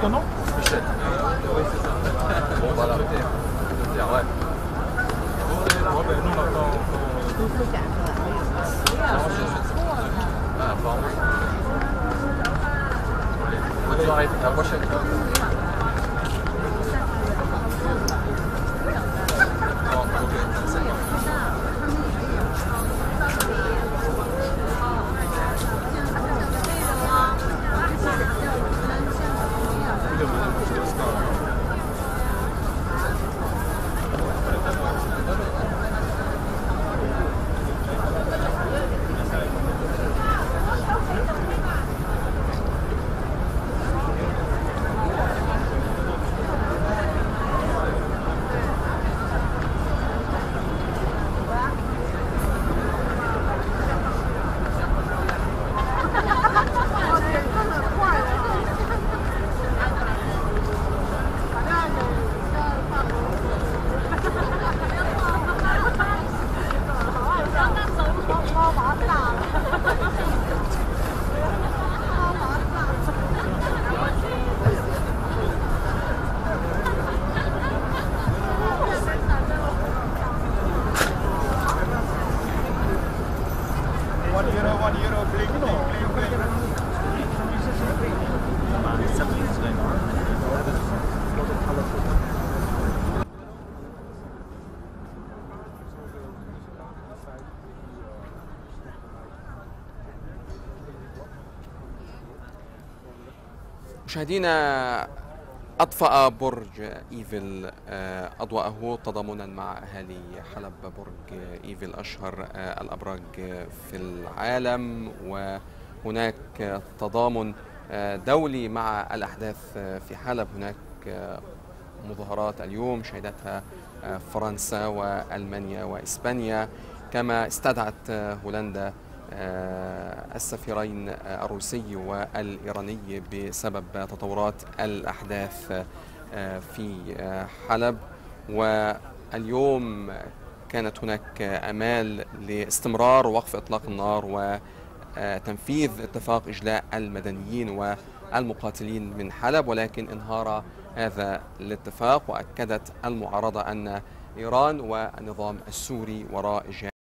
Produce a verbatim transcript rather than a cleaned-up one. Ton nom ? Michel. Oui, c'est ça. Bon, on va l'arrêter. Ouais. Bon, ben nous, on attend. Ah, pardon. Allez, on arrête. À la prochaine. مشاهدينا، أطفأ برج إيفل أضواءه تضامنا مع أهالي حلب. برج إيفل أشهر الأبراج في العالم، وهناك تضامن دولي مع الأحداث في حلب. هناك مظاهرات اليوم شهدتها فرنسا وألمانيا وإسبانيا، كما استدعت هولندا السفيرين الروسي والإيراني بسبب تطورات الأحداث في حلب. واليوم كانت هناك آمال لاستمرار وقف إطلاق النار وتنفيذ اتفاق إجلاء المدنيين والمقاتلين من حلب، ولكن انهار هذا الاتفاق. وأكدت المعارضة أن إيران والنظام السوري وراء إجلاء